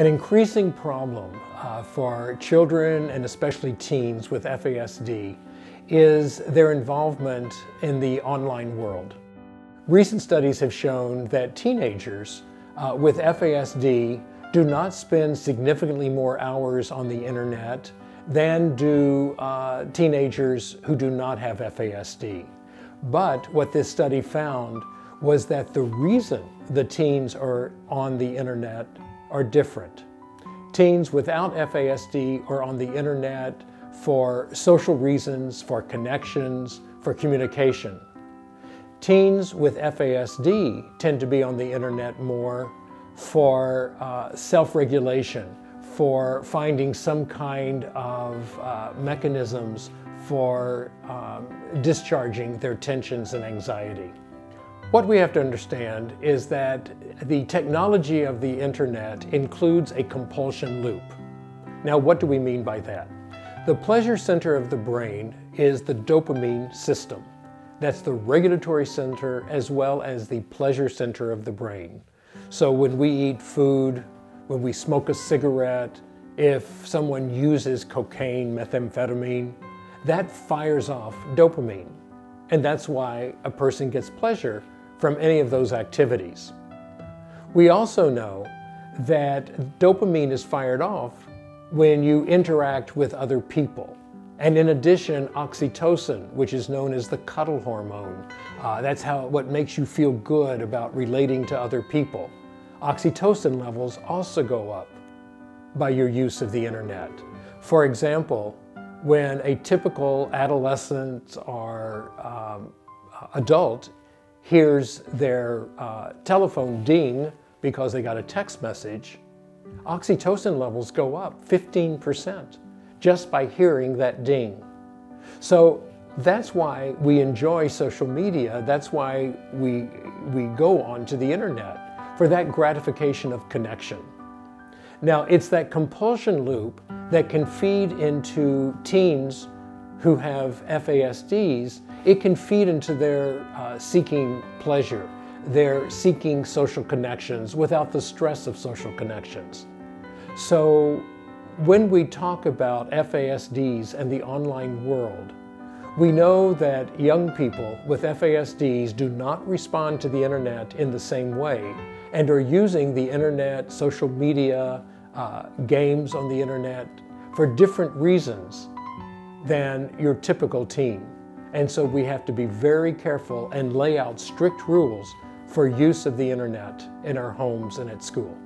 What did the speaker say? An increasing problem for children and especially teens with FASD is their involvement in the online world. Recent studies have shown that teenagers with FASD do not spend significantly more hours on the internet than do teenagers who do not have FASD. But what this study found was that the reason the teens are on the internet are different. Teens without FASD are on the internet for social reasons, for connections, for communication. Teens with FASD tend to be on the internet more for self-regulation, for finding some kind of mechanisms for discharging their tensions and anxiety. What we have to understand is that the technology of the internet includes a compulsion loop. Now, what do we mean by that? The pleasure center of the brain is the dopamine system. That's the regulatory center as well as the pleasure center of the brain. So when we eat food, when we smoke a cigarette, if someone uses cocaine, methamphetamine, that fires off dopamine. And that's why a person gets pleasure from any of those activities. We also know that dopamine is fired off when you interact with other people. And in addition, oxytocin, which is known as the cuddle hormone, that's what makes you feel good about relating to other people. Oxytocin levels also go up by your use of the internet. For example, when a typical adolescent or adult hears their telephone ding because they got a text message, oxytocin levels go up 15% just by hearing that ding. So that's why we enjoy social media. That's why we go onto the internet, for that gratification of connection. Now, it's that compulsion loop that can feed into teens who have FASDs. It can feed into their seeking pleasure. They're seeking social connections without the stress of social connections. So when we talk about FASDs and the online world, we know that young people with FASDs do not respond to the internet in the same way and are using the internet, social media, games on the internet for different reasons than your typical teen. And so we have to be very careful and lay out strict rules for use of the internet in our homes and at school.